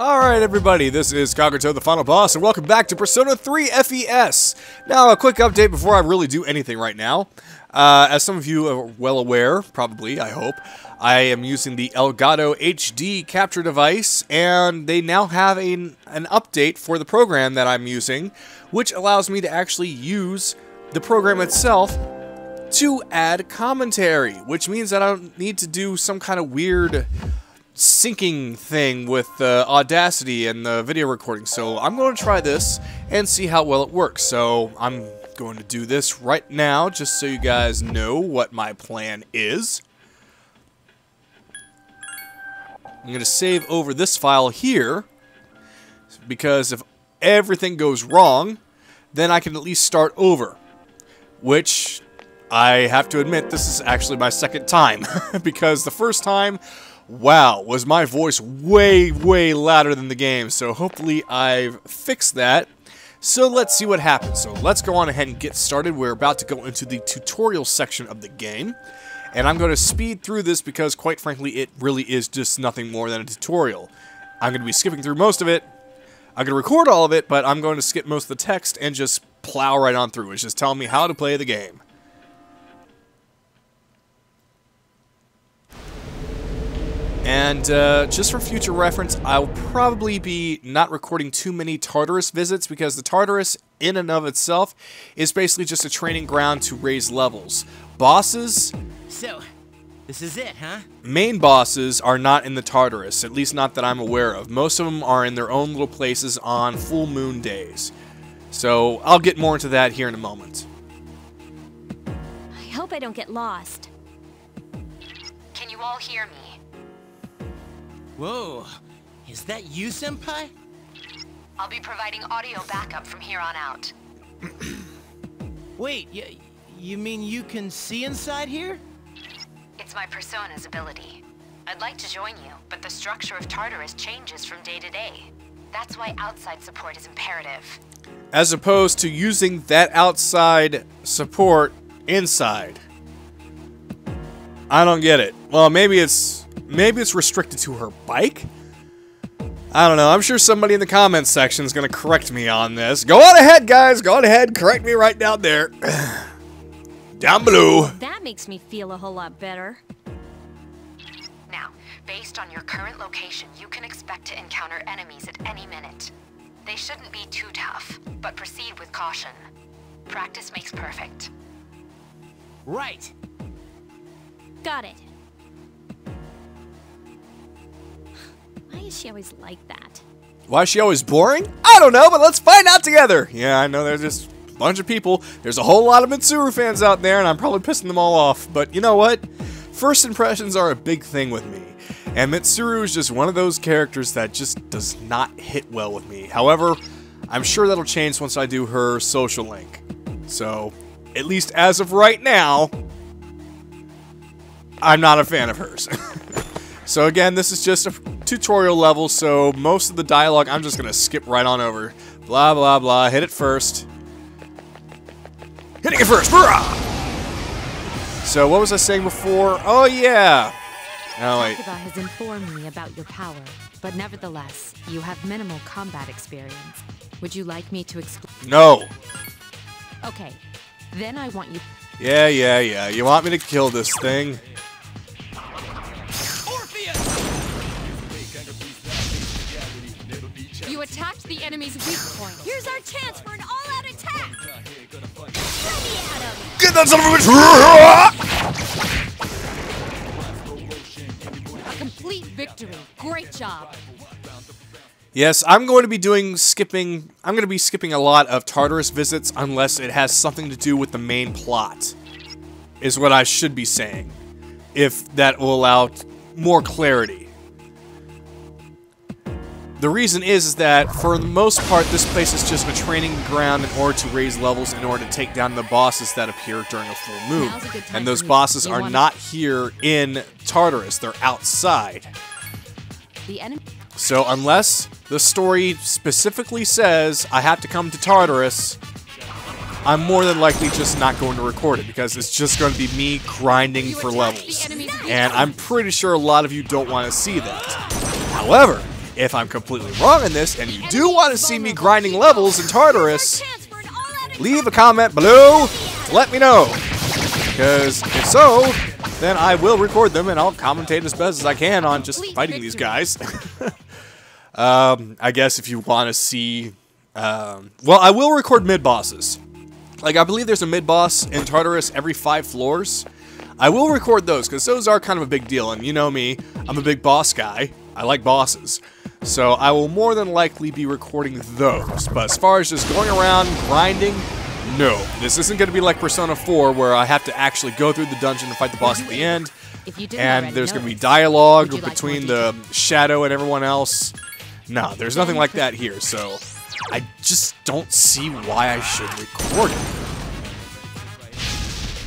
Alright everybody, this is Kagato, the final boss, and welcome back to Persona 3 FES! Now, a quick update before I really do anything right now. As some of you are well aware, probably, I hope, I am using the Elgato HD capture device, and they now have an update for the program that I'm using, which allows me to actually use the program itself to add commentary, which means that I don't need to do some kind of weird syncing thing with Audacity and the video recording. So I'm going to try this and see how well it works. So I'm going to do this right now just so you guys know what my plan is. I'm going to save over this file here because if everything goes wrong, then I can at least start over, which I have to admit this is actually my second time because the first time, wow, was my voice way louder than the game, so hopefully I've fixed that. So let's see what happens. So let's go on ahead and get started. We're about to go into the tutorial section of the game, and I'm going to speed through this because, quite frankly, it really is just nothing more than a tutorial. I'm going to be skipping through most of it. I'm going to record all of it, but I'm going to skip most of the text and just plow right on through. It's just telling me how to play the game. And just for future reference, I'll probably be not recording too many Tartarus visits because the Tartarus in and of itself is basically just a training ground to raise levels. Bosses, so this is it, huh? Main bosses are not in the Tartarus, at least not that I'm aware of. Most of them are in their own little places on full moon days. So I'll get more into that here in a moment. I hope I don't get lost. Can you all hear me? Whoa, is that you, Senpai? I'll be providing audio backup from here on out. Wait, you mean you can see inside here? It's my persona's ability. I'd like to join you, but the structure of Tartarus changes from day to day. That's why outside support is imperative. As opposed to using that outside support inside. I don't get it. Well, maybe it's restricted to her bike? I don't know. I'm sure somebody in the comments section is going to correct me on this. Go on ahead, guys. Go on ahead. Correct me right down there. Down below. That makes me feel a whole lot better. Now, based on your current location, you can expect to encounter enemies at any minute. They shouldn't be too tough, but proceed with caution. Practice makes perfect. Right. Got it. Why is she always like that? Why is she always boring? I don't know, but let's find out together! Yeah, I know there's just a bunch of people. There's a whole lot of Mitsuru fans out there, and I'm probably pissing them all off. But you know what? First impressions are a big thing with me. And Mitsuru is just one of those characters that just does not hit well with me. However, I'm sure that'll change once I do her social link. So, at least as of right now, I'm not a fan of hers. So again, this is just a tutorial level, so most of the dialogue I'm just gonna skip right on over. Blah blah blah. Hit it first. Hitting it first. Hurrah! So what was I saying before? Oh yeah. Oh wait. Takeba has informed me about your power, but nevertheless, you have minimal combat experience. Would you like me to explain? No. Okay. Then I want you. Yeah. You want me to kill this thing? You attacked the enemy's weak point. Here's our chance for an all-out attack. Get that son of a bitch! A complete victory. Great job. Yes, I'm going to be skipping a lot of Tartarus visits unless it has something to do with the main plot. Is what I should be saying. If that will allow more clarity. The reason is that, for the most part, this place is just a training ground in order to raise levels in order to take down the bosses that appear during a full moon. And those bosses are not here in Tartarus, they're outside. So unless the story specifically says, I have to come to Tartarus, I'm more than likely just not going to record it, because it's just going to be me grinding for levels. And I'm pretty sure a lot of you don't want to see that. However, If I'm completely wrong in this, and you do want to see me grinding levels in Tartarus, leave a comment below to let me know. Because if so, then I will record them and I'll commentate as best as I can on just fighting these guys. I guess if you want to see... well, I will record mid-bosses. Like, I believe there's a mid-boss in Tartarus every 5 floors. I will record those, because those are kind of a big deal, and you know me, I'm a big boss guy. I like bosses. So I will more than likely be recording those. But as far as just going around, grinding, no. This isn't going to be like Persona 4, where I have to actually go through the dungeon and fight the boss at the end, and there's going to be dialogue between the shadow and everyone else. No, there's nothing like that here, so... I just don't see why I should record it.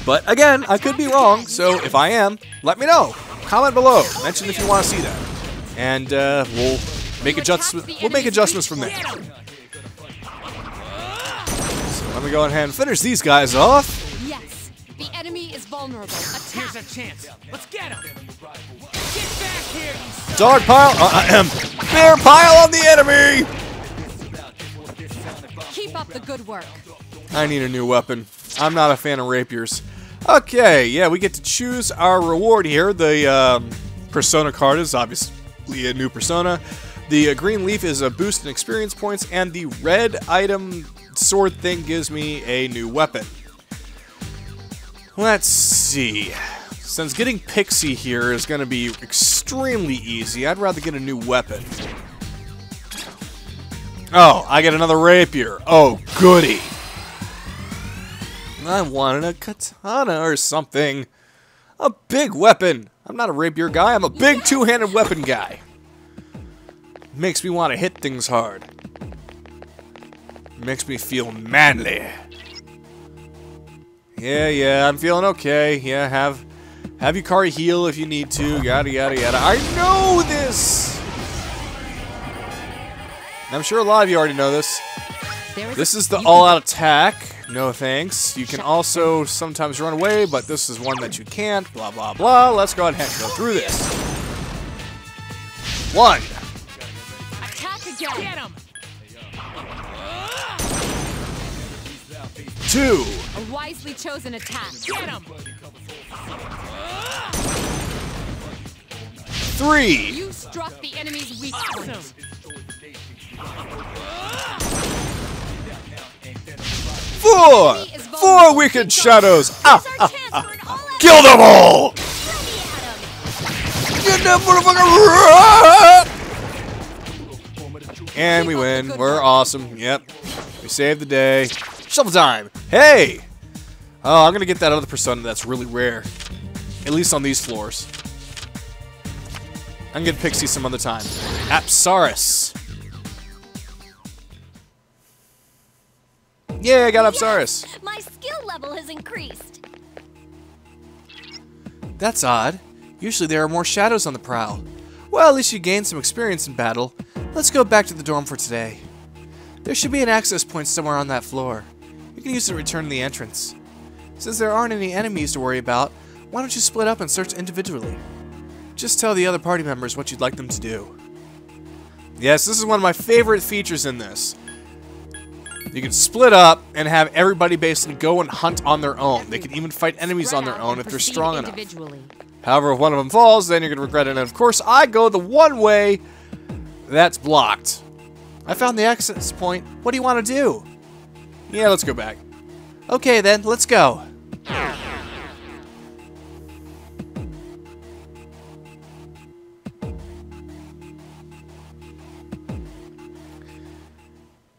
But again, I could be wrong, so if I am, let me know. Comment below. Mention if you want to see that. And we'll make adjustments. We'll make adjustments from there. So let me go ahead and finish these guys off. Yes, the enemy is vulnerable. Here's a chance. Let's get him. Get back here. Dog pile. Bear pile on the enemy. Keep up the good work. I need a new weapon. I'm not a fan of rapiers. Okay, yeah, we get to choose our reward here. The persona card is obviously a new persona. The green leaf is a boost in experience points, and the red item sword thing gives me a new weapon. Let's see. Since getting Pixie here is going to be extremely easy, I'd rather get a new weapon. Oh, I get another rapier. Oh, goody. I wanted a katana or something. A big weapon. I'm not a rapier guy. I'm a big two-handed weapon guy. Makes me want to hit things hard. Makes me feel manly. Yeah, yeah, I'm feeling okay. Yeah, have Yukari heal if you need to. Yada, yada, yada. I know this! I'm sure a lot of you already know this. This is the all-out attack. No thanks. You can also sometimes run away, but this is one that you can't. Blah, blah, blah. Let's go ahead and go through this. One. Two. A wisely chosen attack. Get him. Three. You struck the enemy's weak point. 4! 4 wicked shadows! Kill them all! Get that motherfucker! And we win. We're awesome. Yep. We saved the day. Shovel time! Hey! Oh, I'm gonna get that other persona that's really rare. At least on these floors. I'm gonna get Pixie some other time. Apsaras. Yeah, I got Apsaras. Yes, my skill level has increased. That's odd. Usually there are more shadows on the prowl. Well, at least you gained some experience in battle. Let's go back to the dorm for today. There should be an access point somewhere on that floor. You can use it to return to the entrance. Since there aren't any enemies to worry about, why don't you split up and search individually? Just tell the other party members what you'd like them to do. Yes, this is one of my favorite features in this. You can split up and have everybody basically go and hunt on their own. They can even fight enemies on their own if they're strong enough. However, if one of them falls, then you're going to regret it. And of course, I go the one way that's blocked. I found the access point. What do you want to do? Yeah, let's go back. Okay, then. Let's go.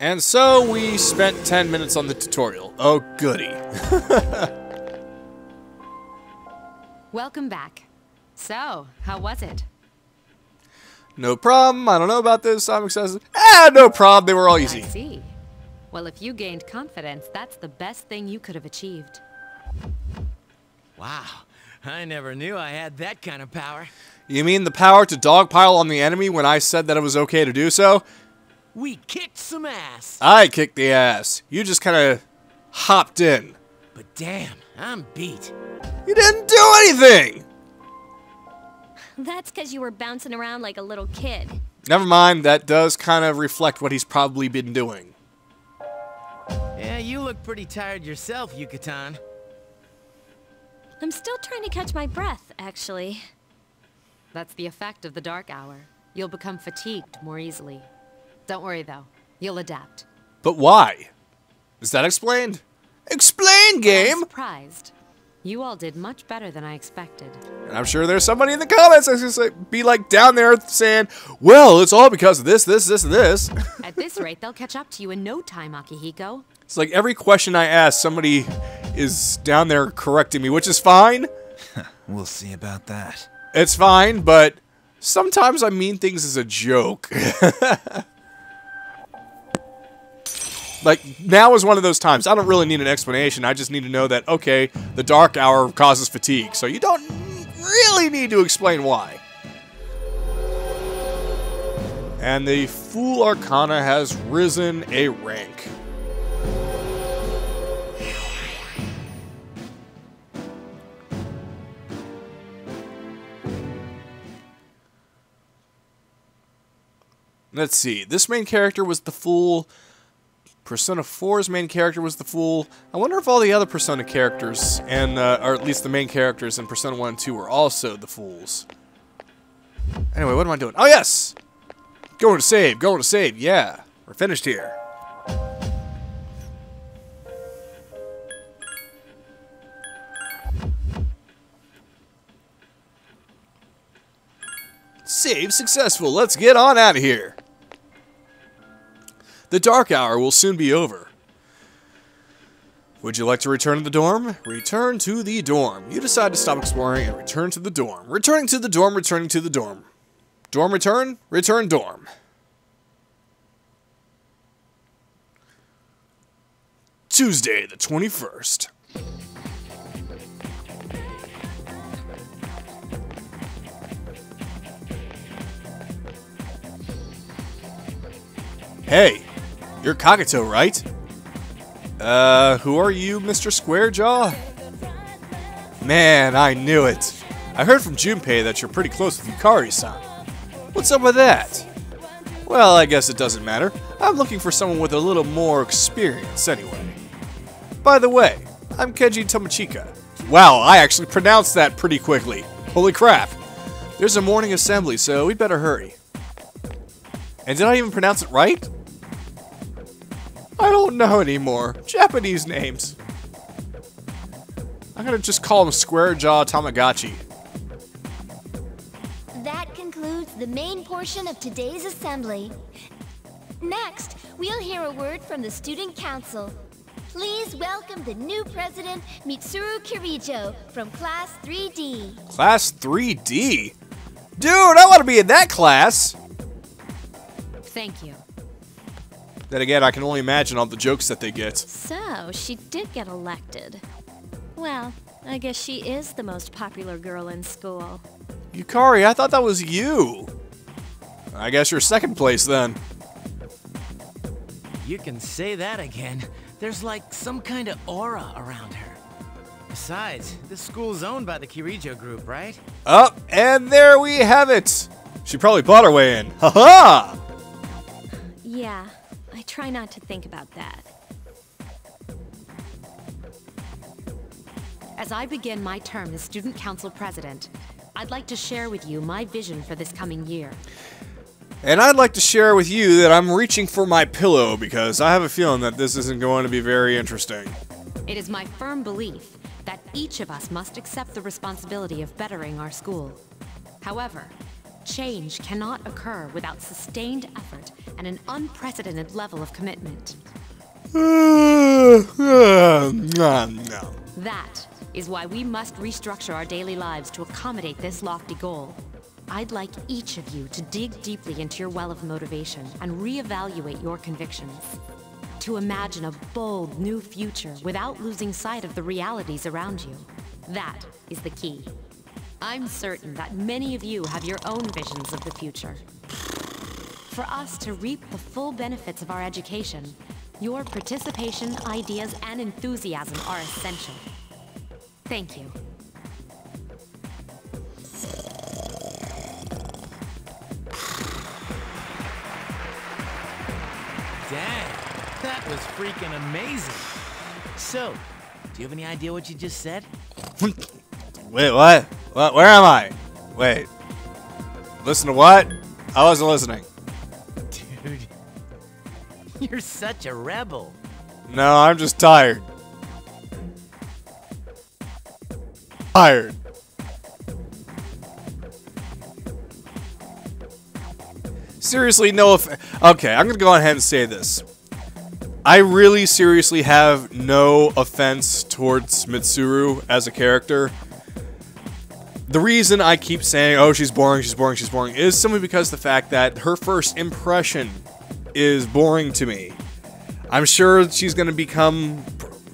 And so we spent 10 minutes on the tutorial. Oh, goody. Welcome back. So, how was it? No problem. I don't know about this. I'm excited. Ah, no problem. They were all easy. I see. Well, if you gained confidence, that's the best thing you could have achieved. Wow. I never knew I had that kind of power. You mean the power to dogpile on the enemy when I said that it was okay to do so? We kicked some ass. I kicked the ass. You just kind of hopped in. But damn, I'm beat. You didn't do anything. That's because you were bouncing around like a little kid. Never mind, that does kind of reflect what he's probably been doing. Yeah, you look pretty tired yourself, Yucatan. I'm still trying to catch my breath, actually. That's the effect of the dark hour. You'll become fatigued more easily. Don't worry, though. You'll adapt. But why? Is that explained? Explain, game! I'm surprised. You all did much better than I expected. And I'm sure there's somebody in the comments that's just like, be like down there saying, well, it's all because of this, this, this, and this. At this rate, they'll catch up to you in no time, Akihiko. It's like every question I ask, somebody is down there correcting me, which is fine. We'll see about that. It's fine, but sometimes I mean things as a joke. Like, now is one of those times. I don't really need an explanation. I just need to know that, okay, the dark hour causes fatigue. So you don't really need to explain why. And the Fool Arcana has risen a rank. Let's see. This main character was the Fool... Persona 4's main character was the Fool. I wonder if all the other Persona characters, and or at least the main characters in Persona 1 and 2 were also the Fools. Anyway, what am I doing? Oh, yes! Going to save, yeah. We're finished here. Save successful, let's get on out of here. The dark hour will soon be over. Would you like to return to the dorm? Return to the dorm. You decide to stop exploring and return to the dorm. Returning to the dorm, returning to the dorm. Dorm return, return dorm. Tuesday the 21st. Hey. You're Kagato, right? Who are you, Mr. Squarejaw? Man, I knew it. I heard from Junpei that you're pretty close with Yukari-san. What's up with that? Well, I guess it doesn't matter. I'm looking for someone with a little more experience, anyway. By the way, I'm Kenji Tomachika. Wow, I actually pronounced that pretty quickly. Holy crap. There's a morning assembly, so we'd better hurry. And did I even pronounce it right? I don't know anymore. Japanese names. I'm gonna just call him Square Jaw Tamagotchi. That concludes the main portion of today's assembly. Next, we'll hear a word from the Student Council. Please welcome the new president, Mitsuru Kirijo, from Class 3D. Class 3D? Dude, I want to be in that class! Thank you. Then again, I can only imagine all the jokes that they get. So, she did get elected. Well, I guess she is the most popular girl in school. Yukari, I thought that was you. I guess you're second place then. You can say that again. There's like some kind of aura around her. Besides, this school's owned by the Kirijo group, right? Up, and there we have it. She probably bought her way in. Ha-ha! Yeah. I try not to think about that. As I begin my term as Student Council President, I'd like to share with you my vision for this coming year. And I'd like to share with you that I'm reaching for my pillow because I have a feeling that this isn't going to be very interesting. It is my firm belief that each of us must accept the responsibility of bettering our school. However, change cannot occur without sustained effort and an unprecedented level of commitment. No. That is why we must restructure our daily lives to accommodate this lofty goal. I'd like each of you to dig deeply into your well of motivation and reevaluate your convictions. To imagine a bold new future without losing sight of the realities around you. That is the key. I'm certain that many of you have your own visions of the future. For us to reap the full benefits of our education, your participation, ideas, and enthusiasm are essential. Thank you. That was freaking amazing. So, do you have any idea what you just said? Wait, what? What? Where am I? Wait. Listen to what? I wasn't listening. Dude, you're such a rebel. No, I'm just tired. Tired. Seriously, no offense. Okay, I'm gonna go ahead and say this. I really seriously have no offense towards Mitsuru as a character. The reason I keep saying, oh, she's boring, she's boring, she's boring, is simply because the fact that her first impression is boring to me. I'm sure she's going to become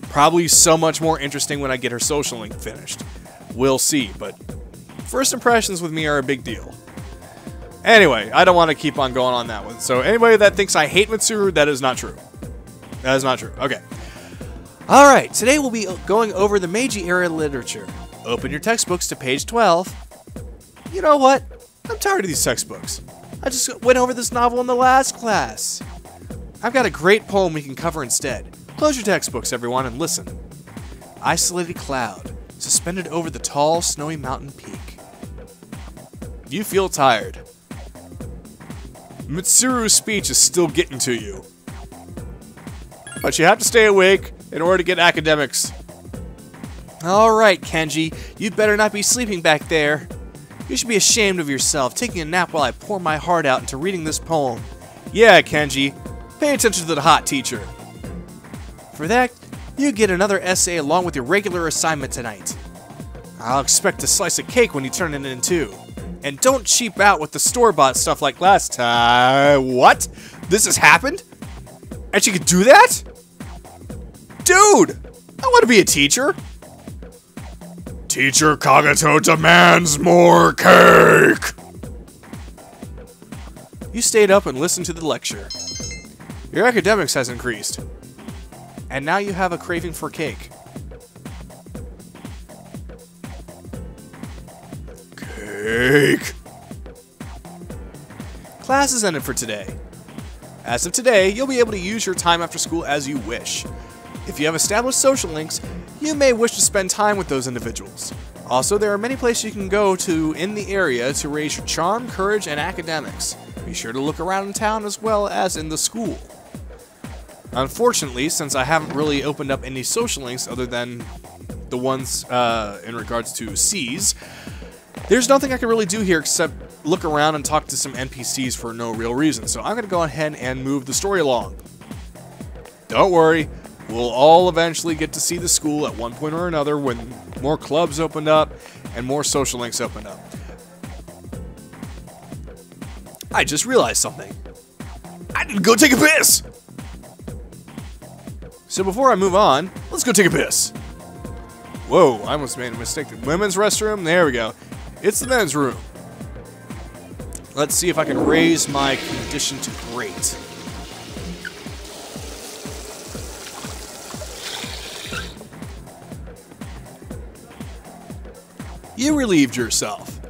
probably so much more interesting when I get her social link finished. We'll see, but first impressions with me are a big deal. Anyway, I don't want to keep on going on that one. So anybody that thinks I hate Mitsuru, that is not true. That is not true. Okay. All right. Today we'll be going over the Meiji era literature. Open your textbooks to page 12. You know what? I'm tired of these textbooks. I just went over this novel in the last class. I've got a great poem we can cover instead. Close your textbooks, everyone, and listen. Isolated cloud, suspended over the tall, snowy mountain peak. You feel tired. Mitsuru's speech is still getting to you. But you have to stay awake in order to get academics. Alright, Kenji, you'd better not be sleeping back there. You should be ashamed of yourself, taking a nap while I pour my heart out into reading this poem. Yeah, Kenji, pay attention to the hot teacher. For that, you get another essay along with your regular assignment tonight. I'll expect a slice of cake when you turn it in too. And don't cheap out with the store-bought stuff like last time. What? This has happened? And she could do that? Dude, I want to be a teacher. Teacher Kagato demands more cake! You stayed up and listened to the lecture. Your academics has increased. And now you have a craving for cake. Cake! Class is ended for today. As of today, you'll be able to use your time after school as you wish. If you have established social links, you may wish to spend time with those individuals. Also, there are many places you can go to in the area to raise your charm, courage, and academics. Be sure to look around in town as well as in the school. Unfortunately, since I haven't really opened up any social links other than the ones in regards to C's, there's nothing I can really do here except look around and talk to some NPCs for no real reason. So I'm going to go ahead and move the story along. Don't worry. We'll all eventually get to see the school at one point or another when more clubs opened up and more social links opened up. I just realized something. I didn't go take a piss! So before I move on, let's go take a piss. Whoa, I almost made a mistake. The women's restroom? There we go. It's the men's room. Let's see if I can raise my condition to great. You relieved yourself.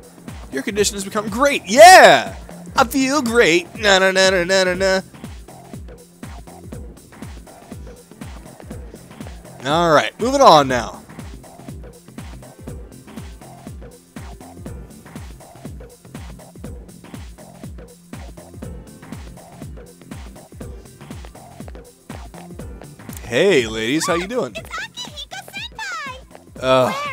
Your condition has become great. Yeah! I feel great. Na na na na na na na. Alright, moving on now. Hey ladies, how you doing? It's Akihiko-senpai!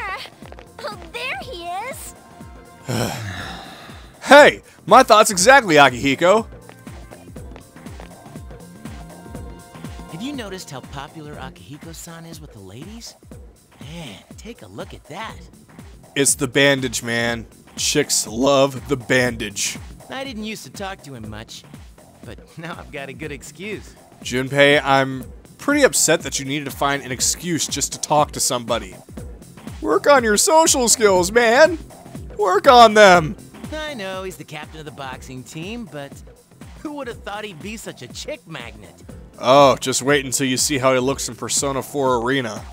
Hey! My thoughts exactly, Akihiko! Have you noticed how popular Akihiko-san is with the ladies? Man, take a look at that. It's the bandage, man. Chicks love the bandage. I didn't used to talk to him much, but now I've got a good excuse. Junpei, I'm pretty upset that you needed to find an excuse just to talk to somebody. Work on your social skills, man! Work on them! I know, he's the captain of the boxing team, but who would have thought he'd be such a chick magnet? Oh, just wait until you see how he looks in Persona 4 Arena.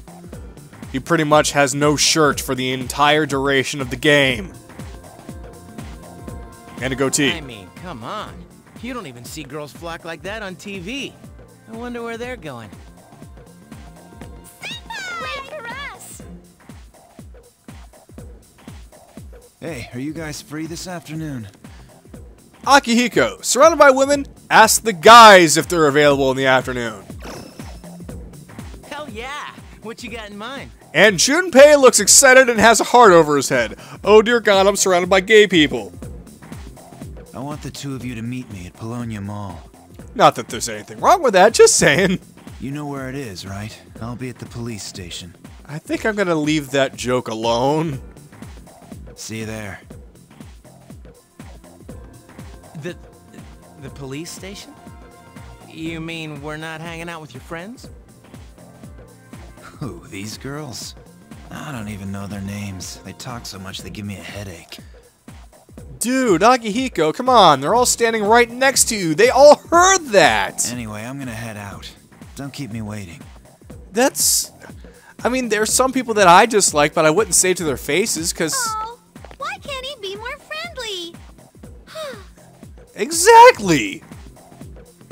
He pretty much has no shirt for the entire duration of the game. And a goatee. I mean, come on. You don't even see girls flock like that on TV. I wonder where they're going. Senpai! Wait for us! Hey, are you guys free this afternoon? Akihiko, surrounded by women, ask the guys if they're available in the afternoon. Hell yeah! What you got in mind? And Junpei looks excited and has a heart over his head. Oh dear God, I'm surrounded by gay people. I want the two of you to meet me at Polonia Mall. Not that there's anything wrong with that, just saying. You know where it is, right? I'll be at the police station. I think I'm gonna leave that joke alone. See you there. The police station? You mean we're not hanging out with your friends? Who, these girls? I don't even know their names. They talk so much they give me a headache. Dude, Akihiko, come on. They're all standing right next to you. They all heard that. Anyway, I'm gonna head out. Don't keep me waiting. That's... I mean, there's some people that I dislike, but I wouldn't say to their faces, because... Oh, why can't he be more friendly? Exactly!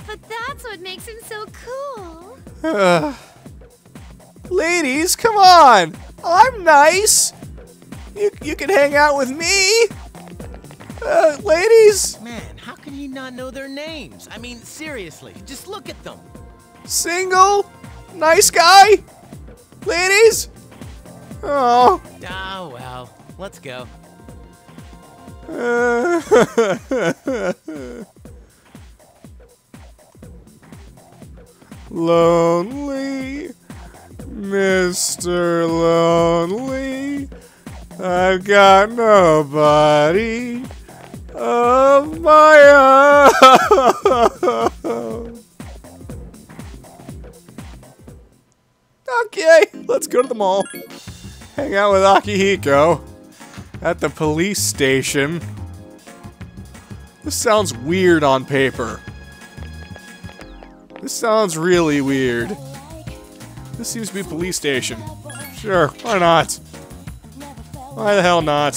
But that's what makes him so cool. Ladies, come on! I'm nice! You can hang out with me! Ladies! Man, how can he not know their names? I mean, seriously, just look at them! Single? Nice guy? Ladies? Oh. Ah, well. Let's go. Lonely... Mr. Lonely, I've got nobody of my own. Okay, let's go to the mall. Hang out with Akihiko at the police station. This sounds weird on paper. This sounds really weird. This seems to be a police station. Sure, why not? Why the hell not?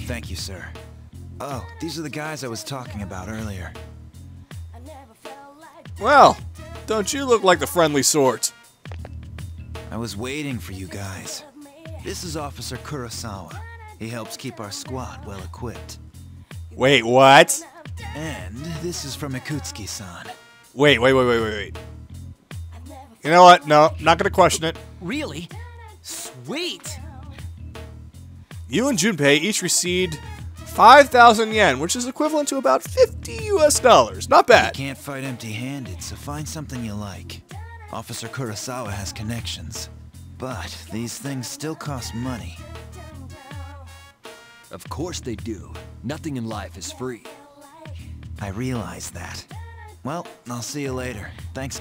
Thank you, sir. Oh, these are the guys I was talking about earlier. Well, don't you look like the friendly sort? I was waiting for you guys. This is Officer Kurosawa. He helps keep our squad well equipped. Wait, what? And this is from Ikutsuki-san. Wait. You know what? No, not gonna question it. Really? Sweet! You and Junpei each received 5,000 yen, which is equivalent to about $50 US. Not bad. You can't fight empty-handed, so find something you like. Officer Kurosawa has connections. But these things still cost money. Of course they do. Nothing in life is free. I realize that. Well, I'll see you later. Thanks.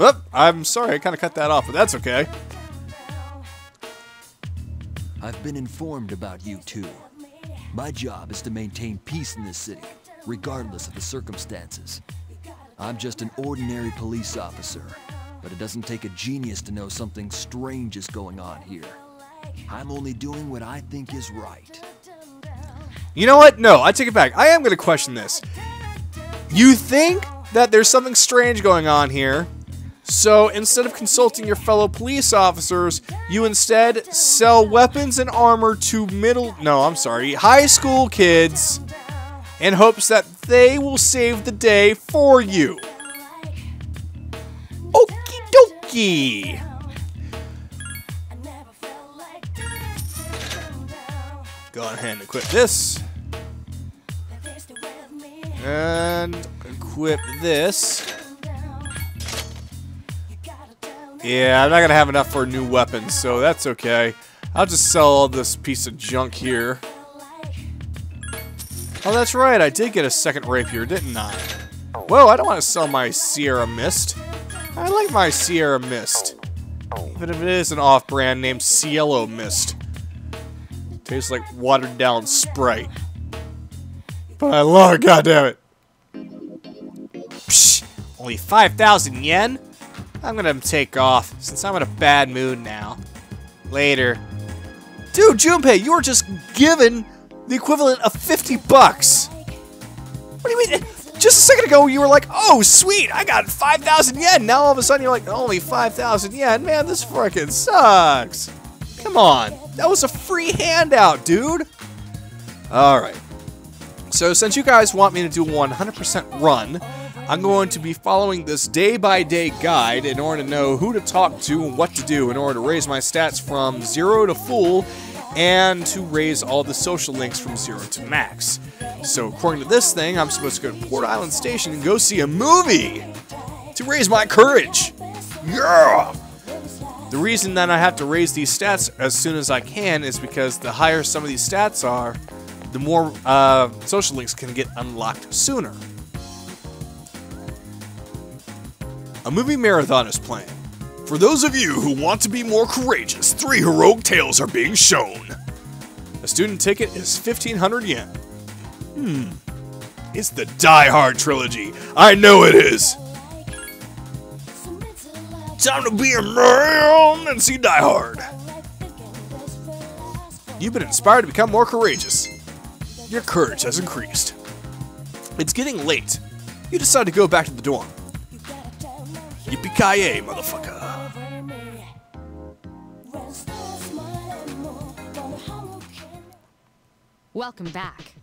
Oop, I'm sorry, I kind of cut that off, but that's okay. I've been informed about you two. My job is to maintain peace in this city, regardless of the circumstances. I'm just an ordinary police officer, but it doesn't take a genius to know something strange is going on here. I'm only doing what I think is right. You know what? No, I take it back. I am going to question this. You think that there's something strange going on here, so instead of consulting your fellow police officers, you instead sell weapons and armor to high school kids in hopes that they will save the day for you. Okie dokie. Go ahead and equip this. And equip this. Yeah, I'm not gonna have enough for a new weapon, so that's okay. I'll just sell all this piece of junk here. Oh, that's right, I did get a second rapier, didn't I? Whoa, I don't want to sell my Sierra Mist. I like my Sierra Mist. Even if it is an off-brand named Cielo Mist. Tastes like watered-down Sprite. But I love it, goddammit. Psh, only 5,000 yen? I'm gonna take off, since I'm in a bad mood now. Later. Dude, Junpei, you were just given the equivalent of $50. What do you mean? Just a second ago, you were like, oh, sweet, I got 5,000 yen. Now all of a sudden, you're like, only 5,000 yen? Man, this freaking sucks. Come on. That was a free handout, dude. All right. So since you guys want me to do 100% run, I'm going to be following this day-by-day guide in order to know who to talk to and what to do in order to raise my stats from 0 to full and to raise all the social links from 0 to max. So according to this thing, I'm supposed to go to Port Island Station and go see a movie to raise my courage. Yeah! The reason that I have to raise these stats as soon as I can is because the higher some of these stats are, the more social links can get unlocked sooner. A movie marathon is planned. For those of you who want to be more courageous, 3 heroic tales are being shown. A student ticket is 1,500 yen. It's the Die Hard trilogy. I know it is. Time to be a man and see Die Hard. You've been inspired to become more courageous. Your courage has increased. It's getting late. You decide to go back to the dorm. Yippee-ki-yay, motherfucker. Welcome back.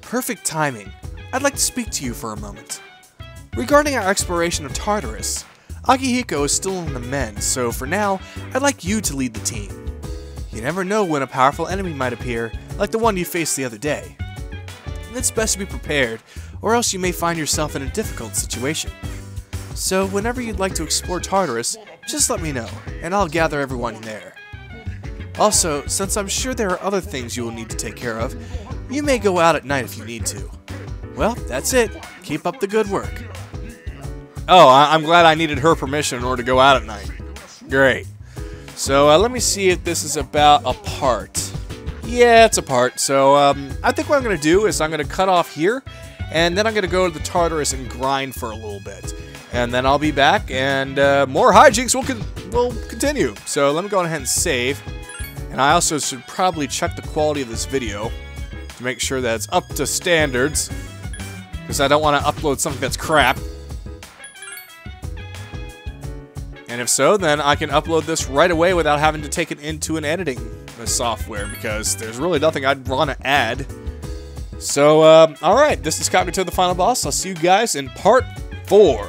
Perfect timing. I'd like to speak to you for a moment. Regarding our exploration of Tartarus, Akihiko is still in the mend, so for now, I'd like you to lead the team. You never know when a powerful enemy might appear, like the one you faced the other day. It's best to be prepared, or else you may find yourself in a difficult situation. So whenever you'd like to explore Tartarus, just let me know, and I'll gather everyone there. Also, since I'm sure there are other things you will need to take care of, you may go out at night if you need to. Well, that's it. Keep up the good work. Oh, I'm glad I needed her permission in order to go out at night. Great. So let me see if this is about a part. Yeah, it's a part. So I think what I'm going to do is I'm going to cut off here, and then I'm going to go to the Tartarus and grind for a little bit. And then I'll be back, and more hijinks will continue. So let me go ahead and save. And I also should probably check the quality of this video to make sure that it's up to standards, because I don't want to upload something that's crap. And if so, then I can upload this right away without having to take it into an editing software, because there's really nothing I'd want to add. So, alright, this is Kagato the Final Boss. I'll see you guys in part 4.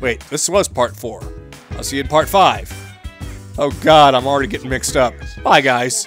Wait, this was part 4. I'll see you in part 5. Oh god, I'm already getting mixed up. Bye, guys.